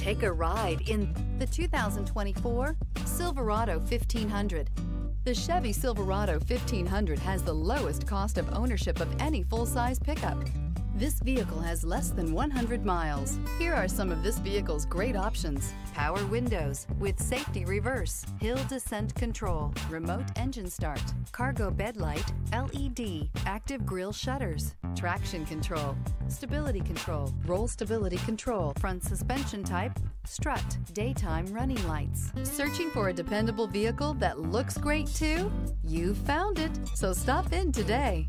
Take a ride in the 2024 Silverado 1500. The Chevy Silverado 1500 has the lowest cost of ownership of any full-size pickup. This vehicle has less than 100 miles. Here are some of this vehicle's great options: power windows with safety reverse, hill descent control, remote engine start, cargo bed light, LED, active grille shutters, traction control, stability control, roll stability control, front suspension type, strut, daytime running lights. Searching for a dependable vehicle that looks great too? You found it, so stop in today.